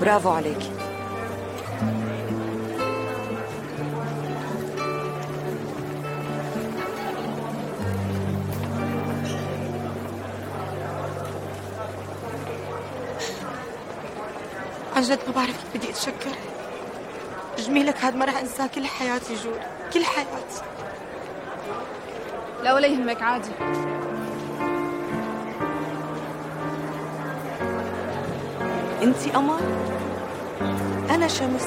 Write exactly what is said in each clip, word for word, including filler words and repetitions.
برافو عليكي. عن جد ما بعرف كيف بدي اتشكر. جميلك هاد ما راح انساه كل حياتي جود، كل حياتي. لا ولا يهمك عادي. انتي قمر انا شمس.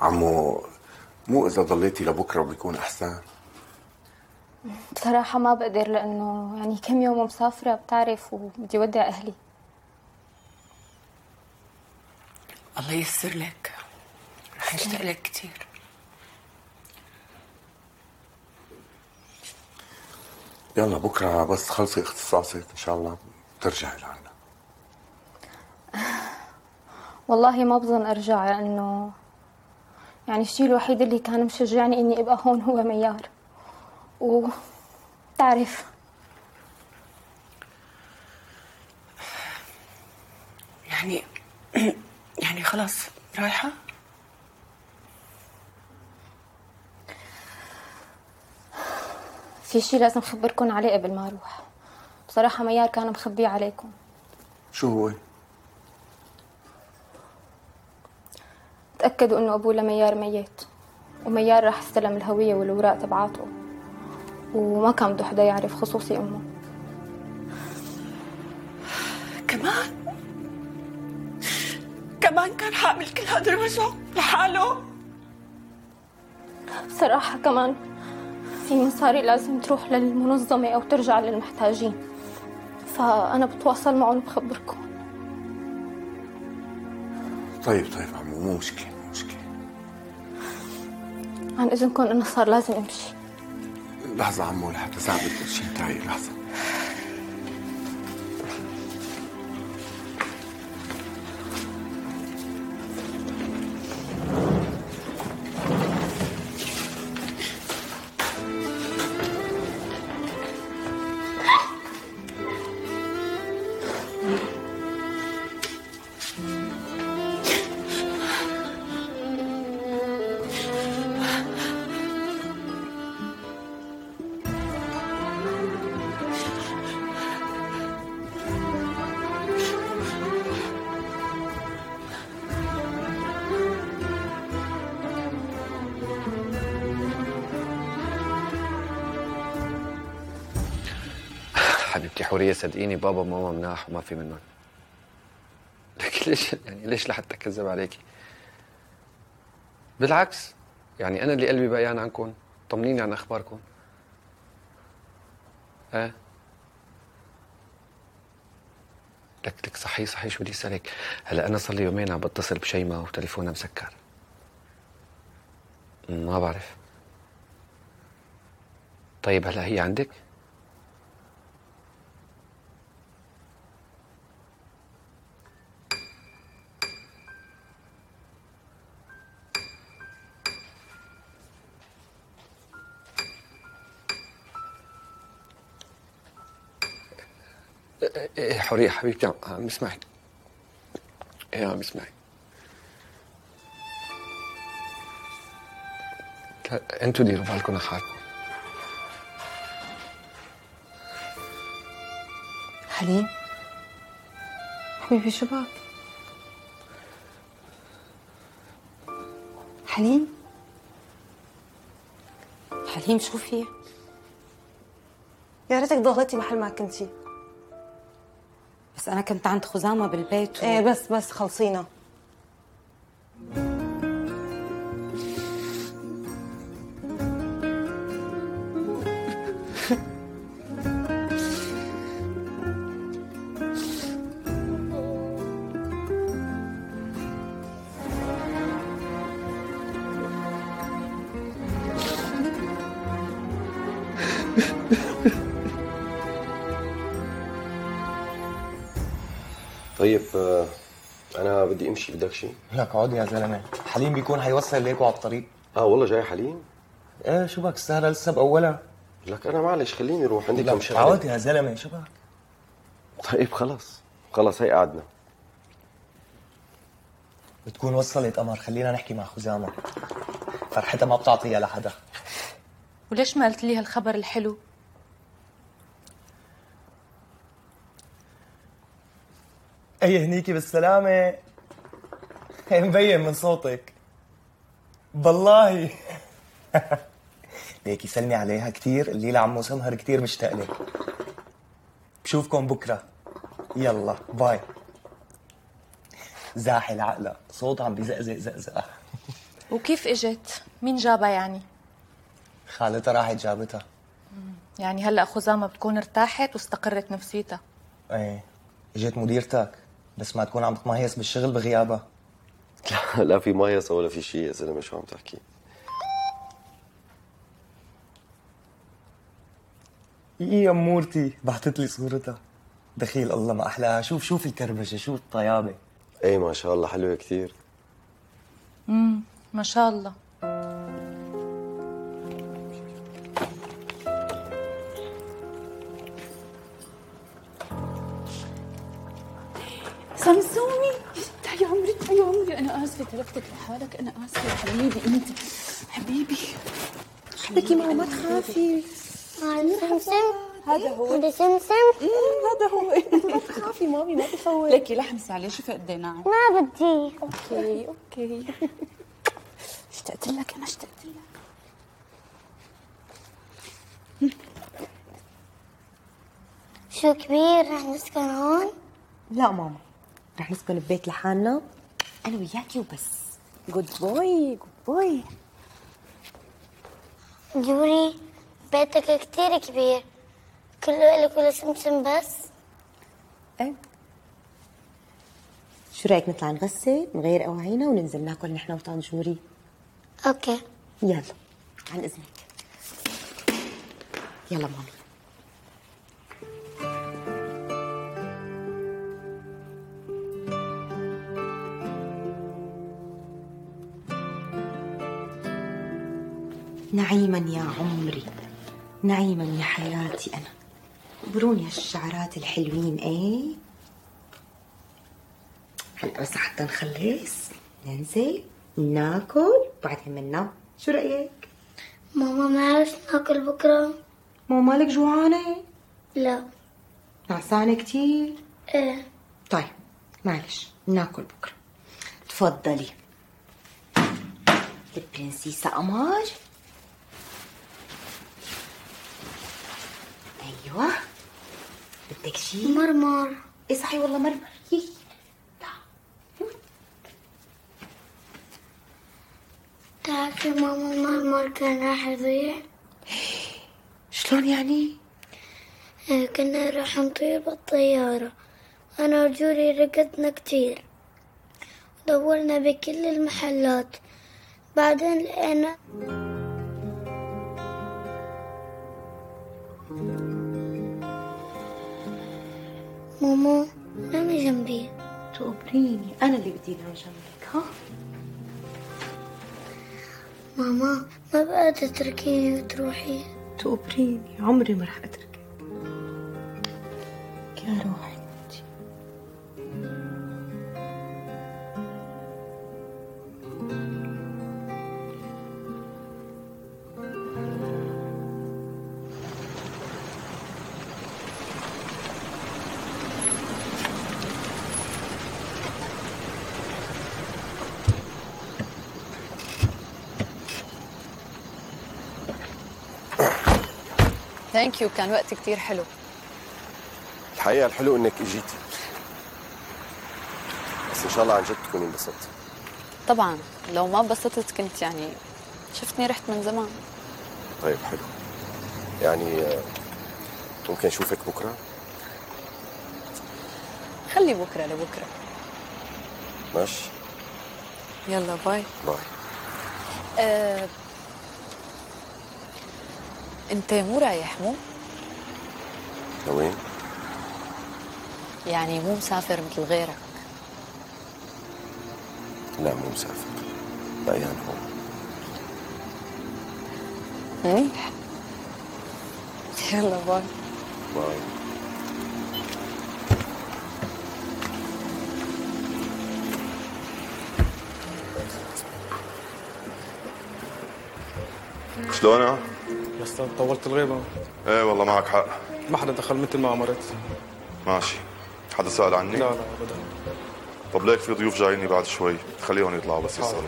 عمو مو إذا ضليتي لبكرة بيكون أحسن؟ بصراحة ما بقدر، لأنه يعني كم يوم مسافرة بتعرف، وبدي ودع أهلي. الله ييسر لك، رح أشتاق لك كتير. يلا بكرة بس خلصي اختصاصك إن شاء الله بترجعي لعنا. والله ما بظن أرجع، لأنه يعني الشيء الوحيد اللي كان مشجعني اني ابقى هون هو ميار، وتعرف يعني يعني خلاص رايحة. في شيء لازم اخبركم عليه قبل ما اروح. بصراحة ميار كان مخبيه عليكم. شو هو؟ تأكدوا إنه أبوه لميار ميت، وميار راح استلم الهوية والوراق تبعاته، وما كان بده حدا يعرف خصوصي أمه. كمان كمان كان حامل كل هذا الوجع لحاله. بصراحة كمان في مصاري لازم تروح للمنظمة أو ترجع للمحتاجين، فأنا بتواصل معهم بخبركم. طيب طيب عمو، مو مشكلة مو مشكلة. عن إذنكم أنا صار لازم أمشي. لحظة عمو لحتى ساعدك كل شيء، تعي لحظة. حبيبتي حورية صدقيني بابا وماما مناح وما في منهم. لكن ليش يعني ليش لحتى كذب عليكي؟ بالعكس يعني أنا اللي قلبي بقيان عنكم، طمنيني عن أخباركم. ها؟ لك لك صحي صحي شو بدي أسألك؟ هلا أنا صار لي يومين عم بتصل بشيماء وتليفونها مسكر. ما بعرف. طيب هلا هي عندك؟ ايه حورية حبيبتي عم بسمعك. ايه عم بسمعك. انتوا ديروا بالكم اخواتكم. حليم حبيبي شباب. حليم حليم شو في؟ يا ريتك ضليتي محل ما كنتي. بس انا كنت عند خزامه بالبيت و... ايه بس بس خلصينا. طيب انا بدي امشي، بدك شيء؟ لك اقعد يا زلمه، حليم بيكون حيوصل ليكوا على الطريق. اه والله جاي حليم؟ ايه شو بك السهره لسه باولها. لك انا معلش خليني اروح عندي كم شغله. اقعد يا زلمه شو بك؟ طيب خلص خلص هي قعدنا. بتكون وصلت قمر، خلينا نحكي مع خزامه، فرحتها ما بتعطيها لحدا. وليش ما قلت لي هالخبر الحلو؟ اي هنيكي بالسلامة، مبين من صوتك بالله. ليكي سلمي عليها كثير، اللي لعمو سمهر كثير مشتاق لك. بشوفكم بكره، يلا باي. زاحل عقلها، صوت عم بيزقزق زقزقة. وكيف اجت؟ مين جابها يعني؟ خالتها راحت جابتها. يعني هلا خزامة بتكون ارتاحت واستقرت نفسيتها. ايه اجت مديرتك، بس ما تكون عم تمايس بالشغل بغيابها. لا لا في مايسه ولا في شيء يا زلمه، شو عم تحكي؟ يا مورتي بعثت لي صورتها، دخيل الله ما احلاها. شوف شوف الكربشه، شوف الطيابه. اي ما شاء الله حلوه كثير. امم ما شاء الله. سمسومي تعي عمري تعي عمري، انا اسفه تركتك لحالك، انا اسفه حبيبي. انت حبيبي لكي ماما ما تخافي. سمسم هذا هو، هذا سمسم هذا هو. ما تخافي مامي، ما تخوفي. لكي لحمسي عليه، شوفي قد ايه ناعم. ما بدي. اوكي اوكي اشتقت لك، انا اشتقت لك. شو كبير رح نسكن هون؟ لا ماما رح نسكن ببيت لحالنا انا وياكي وبس. جود بوي جود بوي. جوري بيتك كتير كبير، كله الك ولا سمسم بس؟ ايه. شو رايك نطلع نغسل نغير اواعينا وننزل ناكل نحن وطن جوري؟ اوكي يلا عن اذنك. يلا ماما. نعيما يا عمري، نعيما يا حياتي. أنا بروني هالشعرات الحلوين. إيه هلا بس حتى نخلص ننزل ناكل وبعدين منا. شو رأيك؟ ماما ما عرفت ناكل بكرة. ماما مالك جوعانة؟ لا. نعسانة كتير؟ إيه. طيب معلش ناكل بكرة. تفضلي البرنسيسة قمر. ايوه بدك شيء؟ مرمر. ايه صحي والله مرمر. يي تعال تعرفي ماما مرمر كان راح يضيع. شلون يعني؟ كنا راح نطير بالطيارة انا وجوري، رقدنا كتير ودورنا بكل المحلات، بعدين لقينا ماما نامي جنبي. تقبريني أنا اللي بدي نام جنبك. ها ماما ما بقى تتركيني وتروحي. تقبريني عمري ما رح أتركك يا روحي. ثانك يو، كان وقت كتير حلو. الحقيقه الحلو انك اجيتي، بس ان شاء الله عن جد تكوني انبسطتي. طبعا لو ما انبسطت كنت يعني شفتني رحت من زمان. طيب حلو، يعني ممكن اشوفك بكره؟ خلي بكره لبكره. ماشي، يلا باي. باي. أه... انت مو رايح مو؟ لوين؟ يعني مو مسافر مثل غيرك؟ لا مو مسافر، باقيان هون. منيح، يلا باي. باي. شلونها؟ يا استاذ طولت الغيبة. ايه والله معك حق، ما حدا دخل مثل ما امرت. ماشي، حدا سأل عني؟ لا لا ابدا. طب ليك في ضيوف جاييني بعد شوي، خليهم يطلعوا بس يسألوا.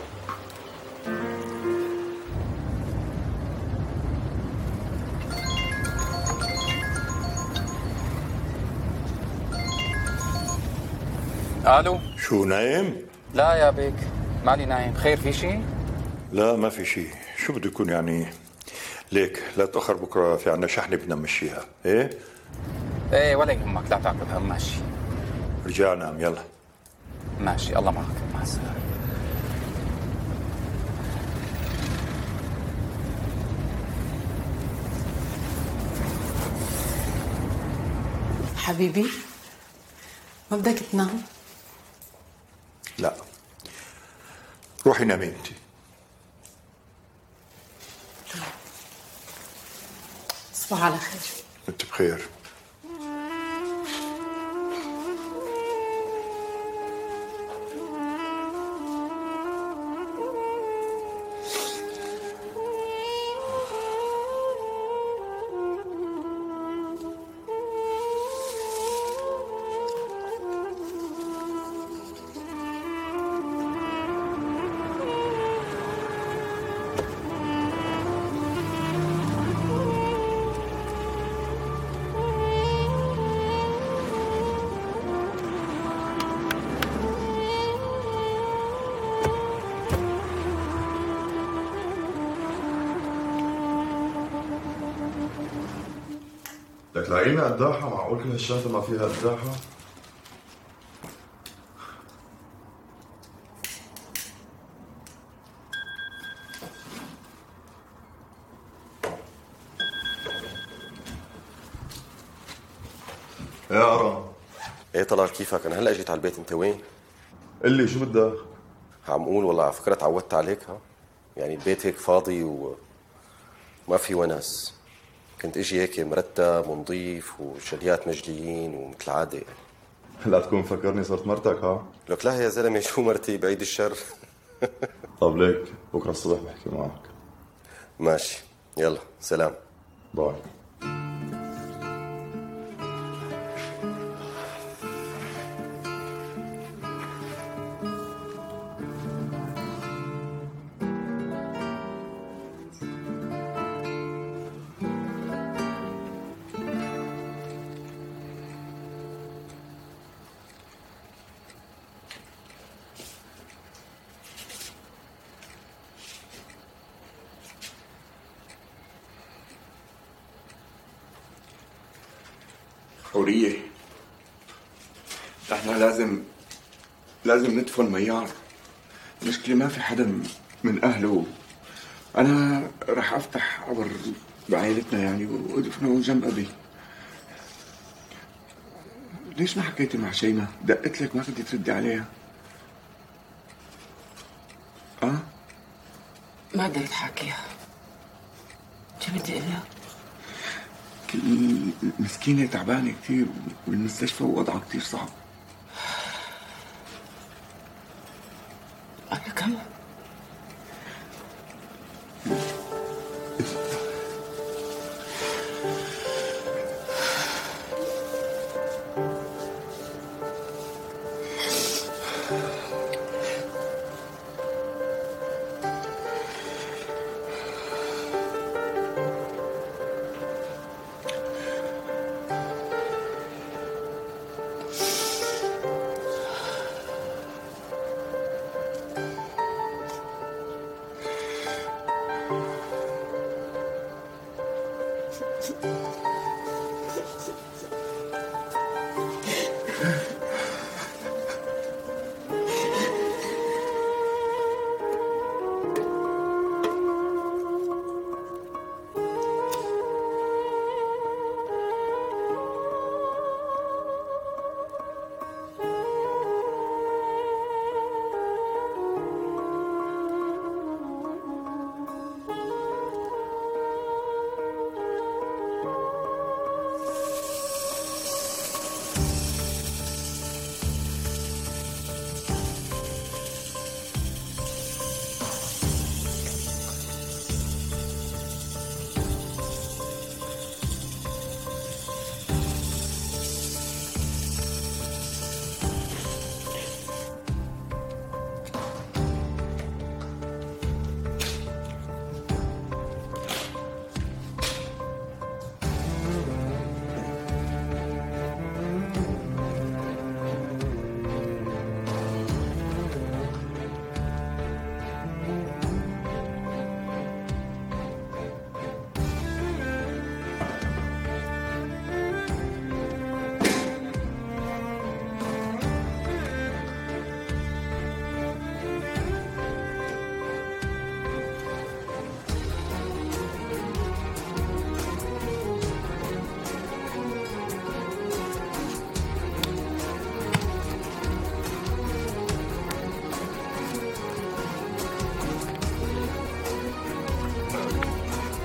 الو، شو نايم؟ لا يا بيك، ماني نايم. خير، في شيء؟ لا ما في شيء، شو بده يكون يعني؟ ليك لا تأخر بكره، في عنا شحنه بدنا نمشيها. ايه؟ ايه ولا يهمك، لا تعقد هم. ماشي، رجع نام يلا. ماشي، الله معك، مع السلامه. حبيبي ما بدك تنام؟ لا روحي نامي انت. صباح على خير. انت بخير. لك لاقينا قداحة؟ معقول كل هالشاطئ ما فيها قداحة؟ يا قرن. ايه طلال كيفك؟ انا هلا جيت على البيت، انت وين؟ قل لي شو بدك؟ عم قول والله على فكرة تعودت عليك. ها؟ يعني البيت هيك فاضي وما في وناس. كنت اجي هيك مرتب ونظيف وشاليات مجليين ومثل العاده يعني. لا تكون فكرني صرت مرتك. ها؟ لك لا يا زلمه، شو مرتي، بعيد الشر. طب ليك بكره الصبح بحكي معك. ماشي، يلا سلام. باي. حورية، نحن لازم لازم ندفن ميار. المشكلة ما في حدا من أهله. أنا رح أفتح قبر بعائلتنا يعني وأدفنه جنب أبي. ليش ما حكيتي مع شيماء؟ دقت لك ما بدي تردي عليها. أه؟ ما قدرت حاكيها. شو بدي أقول لها؟ مسكينة تعبانة كتير بالمستشفى ووضعها كتير صعب. أنا كمان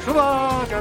شباك يا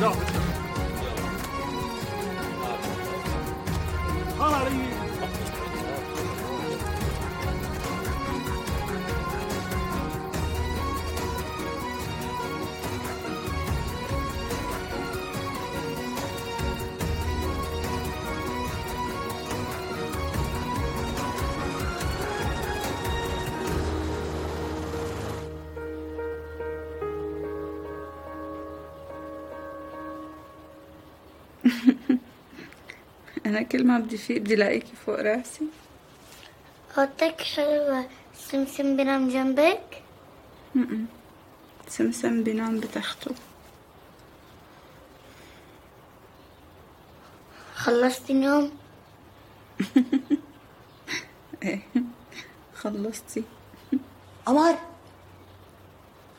نشوف لا خالي أنا كل ما بدي فيه بدي لاقيكي فوق راسي. غطك حلوة. سمسم بينام جنبك؟ امم سمسم بينام بتخته. خلصتي النوم؟ ايه خلصتي. قمر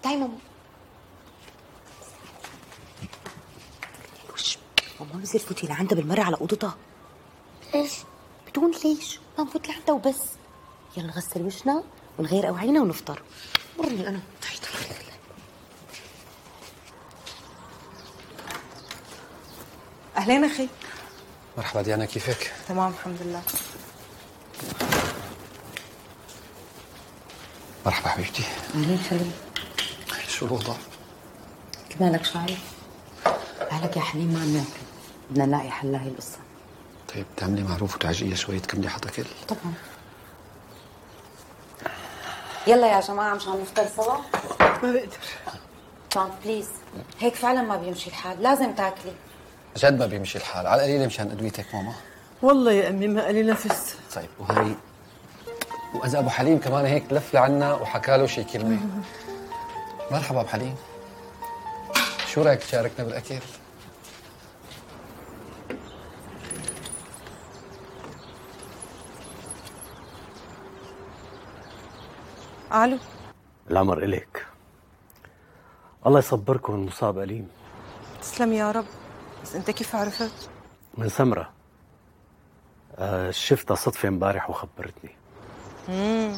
تعي ماما. ماما زي فوتي لعندها بالمرة على أوضتها. ليش؟ بدون ليش؟ ما نفوت لعندها وبس. يلا نغسل وشنا ونغير أوعينا ونفطر. مرني أنا. طيب طيب. أهلين أخي. مرحبا ديانا كيفك؟ تمام الحمد لله. مرحبا حبيبتي. أهلين حبيبي. شو الوضع؟ كمالك شعري؟ مالك يا حليم ما عم ناكل. بدنا نلاقي حل لهي القصة. طيب تعملي معروف وتعجقيها شوي تكملي حطكل؟ طبعا. يلا يا جماعة مشان نفطر سوا. ما بقدر. جون بليز هيك فعلا ما بيمشي الحال، لازم تاكلي. جد ما بيمشي الحال، على القليلة مشان أدويتك ماما. والله يا أمي ما قليلة نفس. طيب وهي وإذا أبو حليم كمان هيك لف لعنا وحكى له شي كلمة. مرحبا أبو حليم. شو رأيك تشاركنا بالأكل؟ الو العمر إليك. الله يصبركم المصاب أليم. تسلم يا رب. بس أنت كيف عرفت؟ من سمرة. آه شفتها صدفة امبارح وخبرتني. امم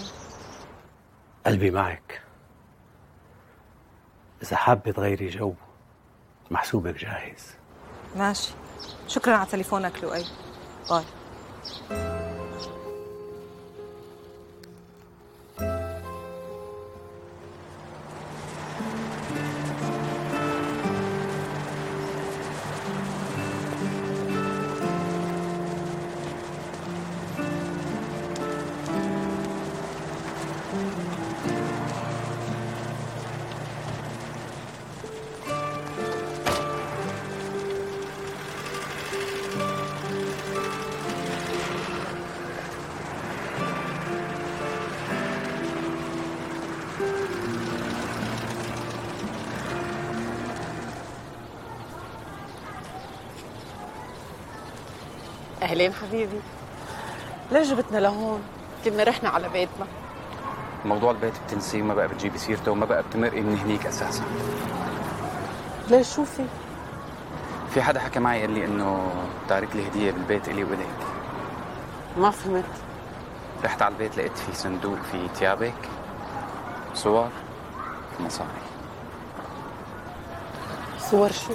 قلبي معك. إذا حابة تغيري جو محسوبك جاهز. ماشي شكرا على تليفونك لؤي. باي. أهلين حبيبي. ليش جبتنا لهون؟ كنا رحنا على بيتنا. موضوع البيت بتنسيه، ما بقى بتجيبي سيرته وما بقى بتمرقي من هنيك أساسا. ليش؟ شوفي، في حدا حكى معي قال لي إنه تارك لي هدية بالبيت إلي وإليك. ما فهمت. رحت على البيت لقيت فيه صندوق فيه تيابك، صور، مصاري. صور شو؟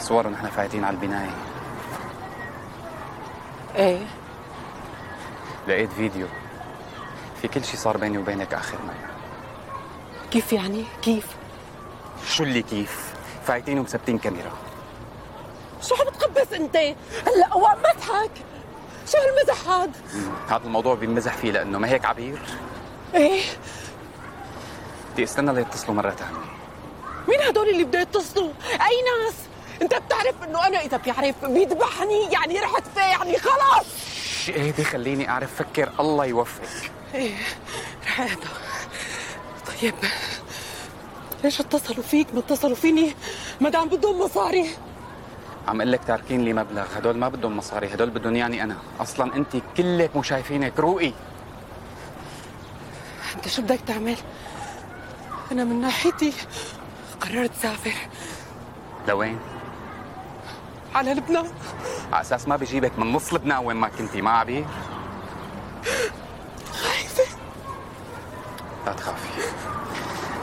صور ونحن فايتين على البناية. ايه. لقيت فيديو في كل شيء صار بيني وبينك آخر مرة. كيف يعني؟ كيف؟ شو اللي كيف؟ فايتين ومثبتين كاميرا. شو عم تقبس انت؟ هلا اوعى مزحك. شو هالمزح هاد؟ هذا الموضوع بنمزح فيه لأنه ما هيك عبير؟ ايه. بدي استنى ليتصلوا مرة ثانية. مين هدول اللي بده يتصلوا؟ أي ناس؟ أنت بتعرف إنه أنا إذا بيعرف بيذبحني، يعني رحت فيه، يعني خلاص. إيه دي خليني أعرف فكر. الله يوفقك. إيه رحيته. طيب ليش اتصلوا فيك؟ ما اتصلوا فيني، ما دام بدهم مصاري. عم قلك تاركين لي مبلغ، هدول ما بدهم مصاري، هدول بدهم يعني أنا. أصلاً أنت كلك مو شايفينك روقي. أنت شو بدك تعمل؟ أنا من ناحيتي قررت سافر. لوين؟ على لبنان. على أساس ما بيجيبك من نص لبنان وين ما كنتي، ما عبير؟ خايفة. لا تخافي،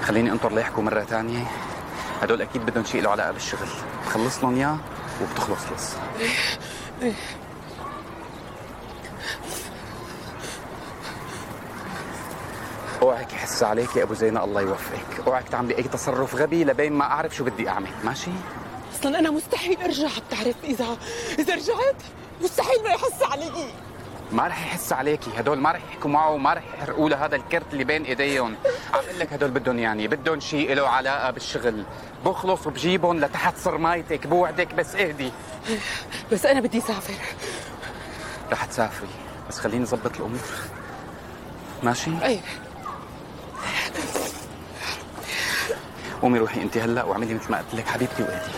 خليني أنطر ليحكوا مرة تانية. هدول أكيد بدهم شيء له علاقة بالشغل، بخلص لهم إياه وبتخلص لص. اوعك يحس عليك يا ابو زينه، الله يوفقك. اوعك تعملي اي تصرف غبي لبين ما اعرف شو بدي اعمل، ماشي؟ اصلا انا مستحيل ارجع، بتعرف؟ اذا اذا رجعت مستحيل ما يحس علي. ما رح يحس عليكي، هدول ما رح يحكوا معه وما رح يحرقوا له هذا الكرت اللي بين ايديهم. عم اقول لك هدول بدهم يعني بدهم شيء له علاقه بالشغل، بخلص وبجيبهم لتحت صرمايتك، بوعدك. بس اهدي. بس انا بدي اسافر. رح تسافري، بس خليني اظبط الامور، ماشي؟ اي. قومي روحي انت هلا واعملي مثل ما قلت لك حبيبتي، وادي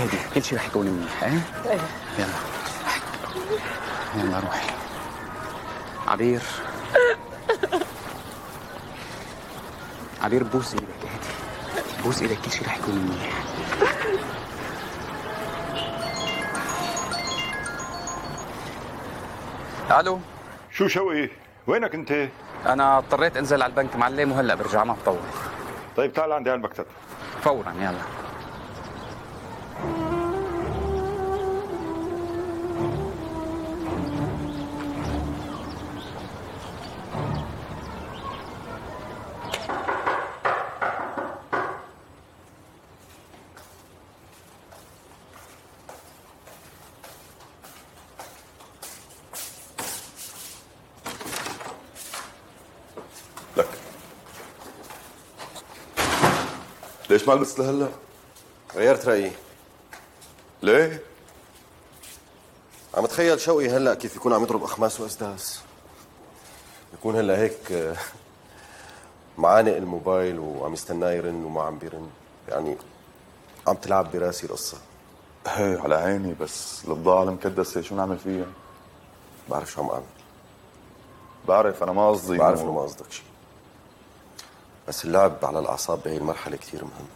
ادي كل شيء رح يكون منيح. اه ايه يلا يلا روحي عبير. عبير بوس ايدك، ادي بوس ايدك، كل شيء رح يكون منيح. الو شو شوقي؟ وينك انت؟ انا اضطريت انزل على البنك معلم وهلا برجع، ما بطول. طيب تعال عندي على المكتب فورا. يلا لك. ليش ما لبست لهلا؟ غيرت رأيي. ليه؟ عم تخيل شوقي هلا كيف يكون عم يضرب اخماس واسداس. يكون هلا هيك معانق الموبايل وعم يستناه يرن وما عم بيرن، يعني عم تلعب براسي القصه. ايه على عيني، بس البضاعه المكدسه شو نعمل فيها؟ بعرف شو عم اعمل. بعرف انا ما قصدي. بعرف انه ما قصدك شيء، بس اللعب على الأعصاب بهي المرحلة كتير مهم.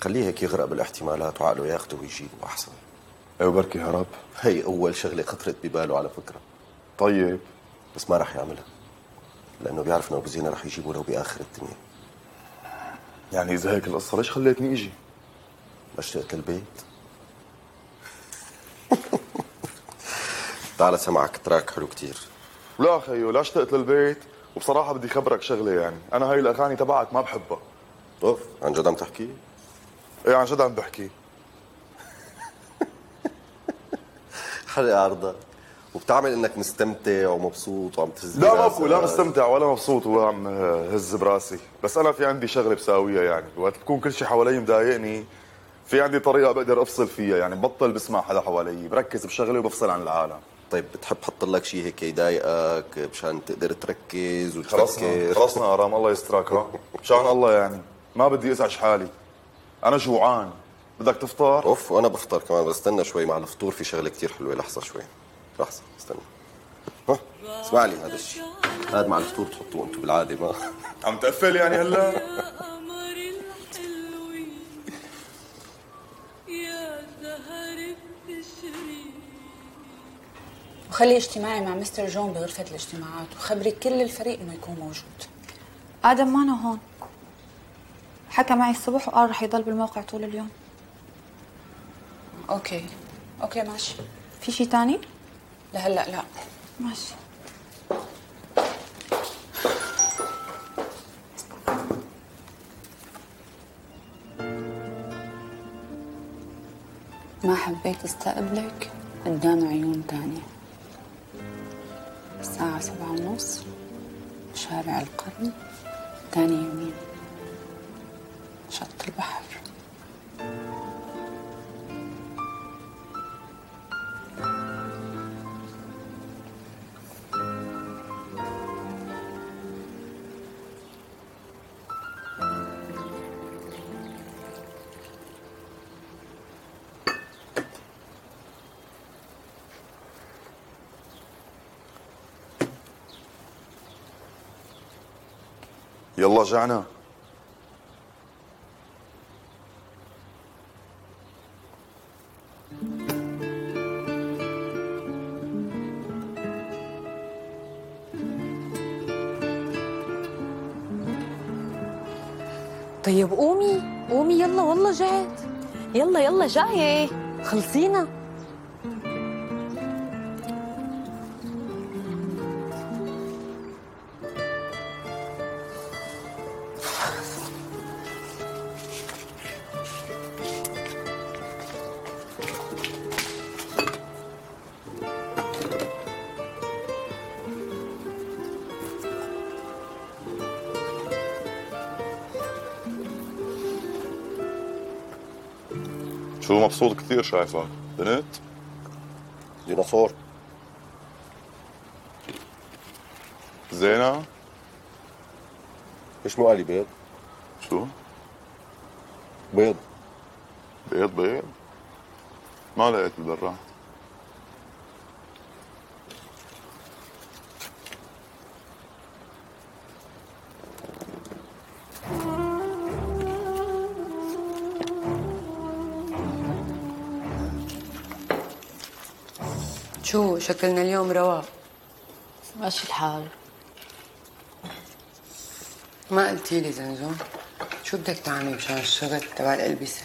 خليه هيك يغرق بالاحتمالات وعقله ياخده ويجيبه أحسن. أيو بركي هرب. هي أول شغلة خطرت بباله على فكرة. طيب بس ما رح يعملها لأنه بيعرف إنه أبو زينة رح يجيبه لو بآخر الدنيا. يعني إذا هيك القصة ليش خليتني أجي؟ ما اشتقت للبيت. تعال سمعك تراك حلو كتير. لا خيو، لا اشتقت للبيت، وبصراحة بدي خبرك شغلة. يعني أنا هاي الأغاني تبعك ما بحبها. أوف، عن جد عم تحكي؟ إيه عن جد عم بحكي. حرق عرضك وبتعمل إنك مستمتع ومبسوط وعم تهز. لا ما بكون لا مستمتع ولا مبسوط ولا عم هز براسي، بس أنا في عندي شغلة بساويها. يعني وقت بكون كل شيء حوالي مضايقني، في عندي طريقة بقدر أفصل فيها. يعني بطل بسمع حدا حوالي، بركز بشغلة وبفصل عن العالم. طيب بتحب حط لك شيء هيك يضايقك مشان تقدر تركز وتفكر؟ خلصنا خلصنا آرام، الله يسترك. ها مشان الله يعني ما بدي ازعج حالي، انا جوعان بدك تفطر؟ اوف وانا بفطر كمان، بستنى شوي مع الفطور في شغله كثير حلوه. لحظه شوي، لحظه استنى. ها اسمع لي هذا الشيء، هذا مع الفطور بتحطوه انتم بالعاده ما عم تقفل يعني هلا؟ وخلي اجتماعي مع مستر جون بغرفه الاجتماعات، وخبري كل الفريق انه يكون موجود. ادم ما أنا هون، حكى معي الصبح وقال رح يضل بالموقع طول اليوم. اوكي اوكي ماشي. في شيء تاني؟ لهلا لا. ماشي. ما حبيت استقبلك قدام عيون تانية. الساعة سبعة ونص، شارع القرن، تاني يمين، شط البحر. يلا جعنا. طيب قومي قومي يلا، والله جعت. يلا يلا جاية، خلصينا. شو مبسوط كثير شايفك، بنت؟ ديناصور. زينة؟ ايش مو قالي بيض؟ شو؟ بيض بيض بيض؟ ما لقيت بالبراد. شو شكلنا اليوم؟ رواق. ماشي الحال. ما قلتي لي زنزون شو بدك تعملي مشان الشغل تبع الالبسه؟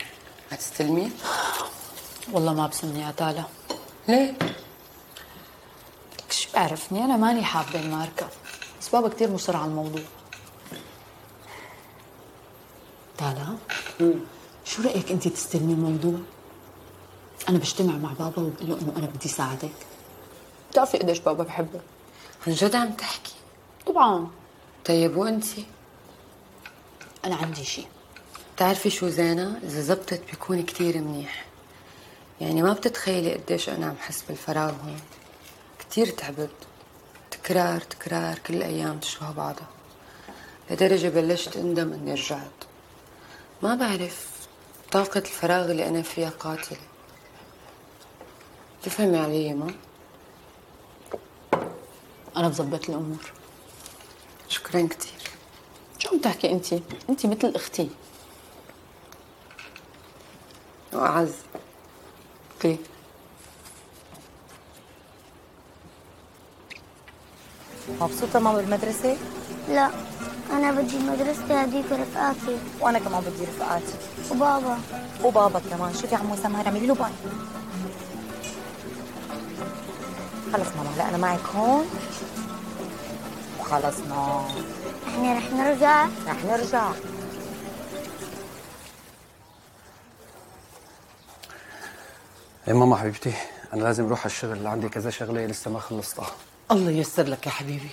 هتستلمي؟ والله ما بسمني يا تالا. ليه؟ شو بعرفني، انا ماني حابه الماركه، بس بابا كثير مصر على الموضوع. تالا شو رايك انت تستلمي الموضوع؟ انا بجتمع مع بابا وبقول له انه انا بدي ساعدك. بتعرفي قديش بابا بحبه. عن جد عم تحكي؟ طبعا. طيب وانتي؟ انا عندي شيء. بتعرفي شو زينه، اذا زبطت بيكون كثير منيح. يعني ما بتتخيلي قديش انا عم حس بالفراغ هون، كثير تعبت. تكرار تكرار كل الايام تشبه بعضها، لدرجه بلشت اندم اني رجعت. ما بعرف، طاقه الفراغ اللي انا فيها قاتله. تفهمي علي ما؟ أنا بظبط الأمور. شكراً كتير. شو عم تحكي أنتي؟ أنتي مثل أختي وأعز. ليه؟ مبسوطة ماما بالمدرسة؟ لا، أنا بدي مدرستي هديك ورفقاتي. وأنا كمان بدي رفقاتي. وبابا. وبابا كمان. شوفي عمو سميرة، اعملي له باي. خلص ماما، هلا انا معك هون وخلصنا. احنا رح نرجع رح نرجع يا ماما حبيبتي، انا لازم اروح على الشغل، عندي كذا شغله لسه ما خلصتها. الله ييسر لك يا حبيبي.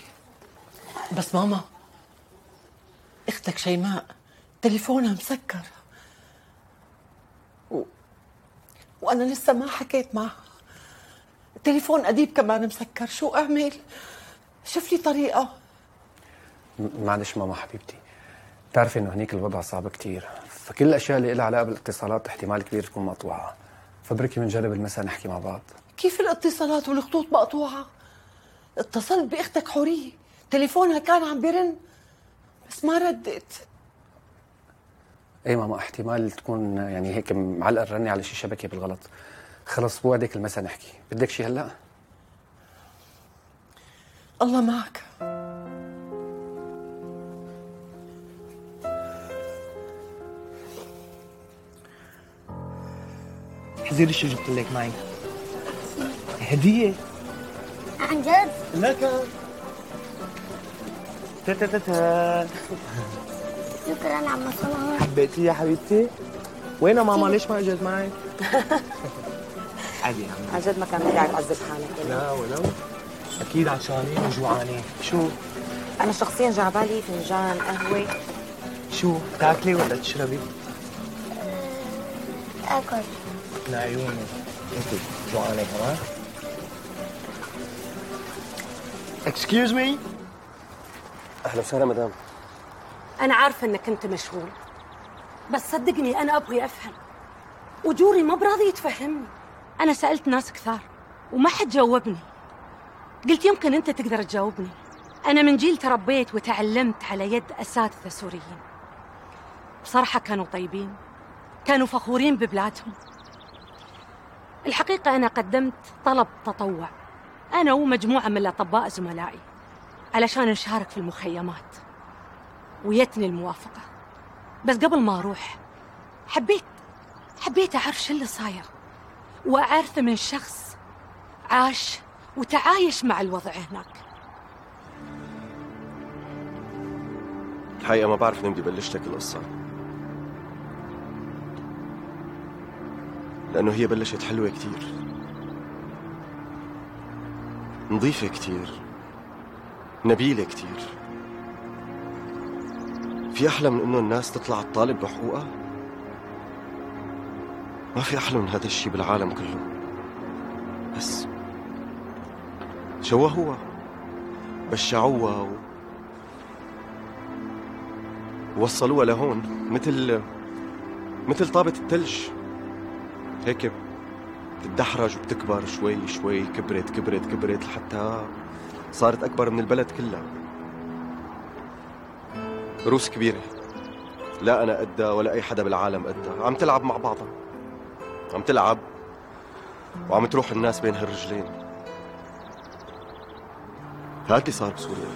بس ماما، اختك شيماء تليفونها مسكر و... وانا لسه ما حكيت معها. تليفون أديب كمان مسكر، شو أعمل؟ شوف لي طريقة. معلش ماما حبيبتي، بتعرفي إنه هنيك الوضع صعب كتير، فكل الاشياء اللي لها علاقه بالاتصالات احتمال كبير تكون مقطوعه. فبركي بنجرب المساء نحكي مع بعض. كيف الاتصالات والخطوط مقطوعه؟ اتصلت باختك حوريه، تليفونها كان عم بيرن بس ما ردت. اي ماما احتمال تكون يعني هيك معلقه الرنه على شي شبكه بالغلط. خلص بوعدك المساء نحكي. بدك شي هلا؟ الله معك. حزير شو جبت لك معي؟ هديه. عن جد؟ لك. تا تا تا شكرا عم صلاح. حبيتي يا حبيبتي؟ وين ماما ليش ما اجت معي؟ عادي عم. عن جد ما كان بدي تعذب حالك. لا ولو اكيد عطشانين وجوعانين. شو؟ انا شخصيا جعبالي فنجان قهوه. شو تاكلي ولا تشربي؟ اكل. لعيوني انت جوعانه كمان؟ اكسكيوز مي. اهلا وسهلا مدام. انا عارفه انك انت مشغول بس صدقني انا ابغي افهم وجوري ما براضي يتفهمني. انا سالت ناس كثار وما حد جاوبني. قلت يمكن انت تقدر تجاوبني. انا من جيل تربيت وتعلمت على يد اساتذه سوريين. بصراحه كانوا طيبين، كانوا فخورين ببلادهم. الحقيقه انا قدمت طلب تطوع انا ومجموعه من الاطباء زملائي علشان نشارك في المخيمات ويتني الموافقه. بس قبل ما اروح حبيت حبيت اعرف شو اللي صاير واعرفه من شخص عاش وتعايش مع الوضع هناك. الحقيقه ما بعرف منين بدي بلش لك القصه لانه هي بلشت حلوه كتير، نظيفه كتير، نبيله كتير. في احلى من انه الناس تطلع تطالب بحقوقها؟ ما في احلى من هذا الشيء بالعالم كله. بس شوهوها، بشعوها و... ووصلوها لهون مثل مثل طابة الثلج هيك بتدحرج وبتكبر شوي شوي. كبرت كبرت كبرت لحتى صارت أكبر من البلد كلها. روس كبيرة، لا أنا قدها ولا أي حدا بالعالم قدها. عم تلعب مع بعضها، عم تلعب وعم تروح الناس بين هالرجلين. هاد اللي صار بسوريا.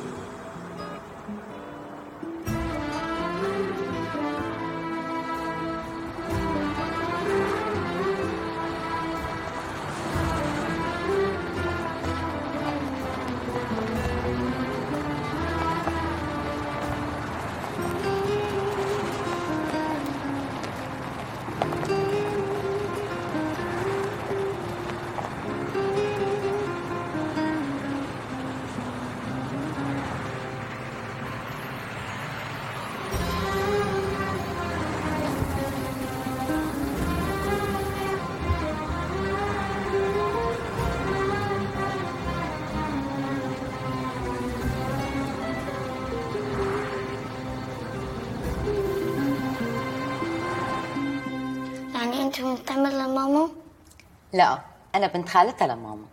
لا أنا بنت خالتها لماما.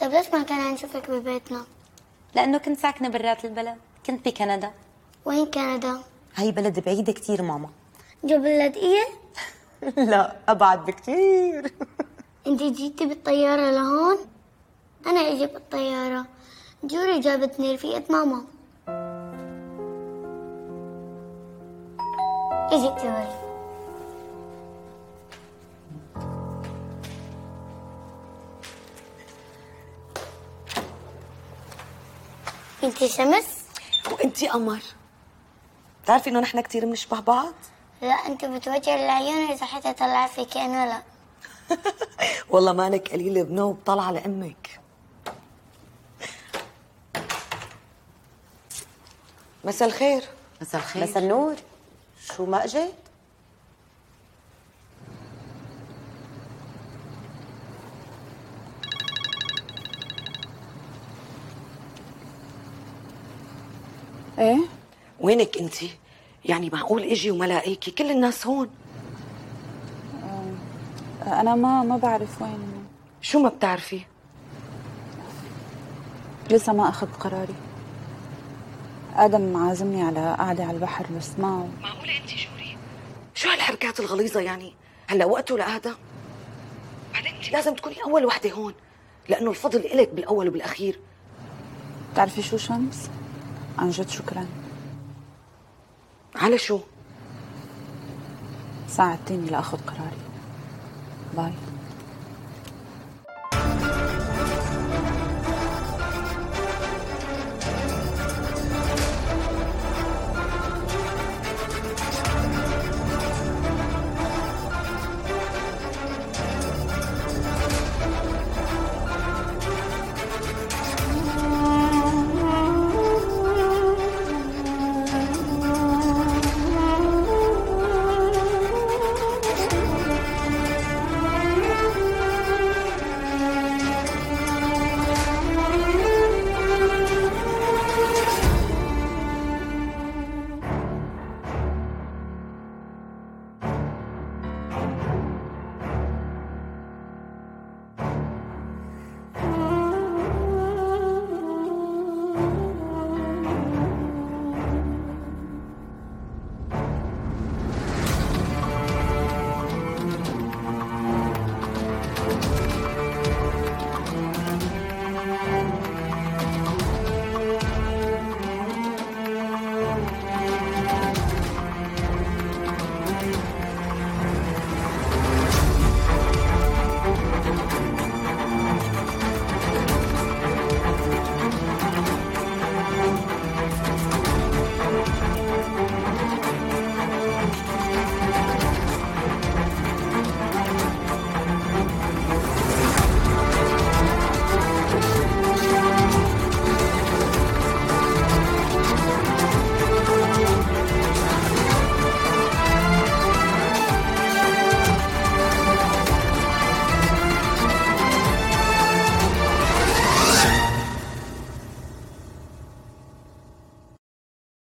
طيب ليش ما كان نشوفك ببيتنا؟ لأنه كنت ساكنة برات البلد، كنت بكندا. وين كندا؟ هاي بلد بعيدة كتير ماما. جو بلد إيه؟ لا أبعد بكتير. أنت جيتي بالطيارة لهون؟ أنا إجي بالطيارة، جوري جابتني رفيقة ماما. إجي جوري. انتي شمس وانتي قمر. بتعرفي انه نحن كثير بنشبه بعض؟ لا انت بتوجع العيون اذا حتى طلع فيك انا لا. والله مالك قليله بنوب طالعه لامك. مساء الخير. مساء الخير. مساء النور. شو ما اجت؟ ايه وينك انتي؟ يعني معقول اجي وما لاقيكي؟ كل الناس هون. انا ما ما بعرف وين. شو ما بتعرفي؟ لسه ما اخذت قراري. ادم عازمني على قعده على البحر بس ما. معقوله انت جوري؟ شو هالحركات الغليظه يعني؟ هلا وقته لادم؟ بعدين انت لازم تكوني اول وحده هون لانه الفضل الك بالاول وبالاخير. بتعرفي شو شمس؟ عن جد شكرا. على شو؟ ساعتين لاخذ قراري. باي.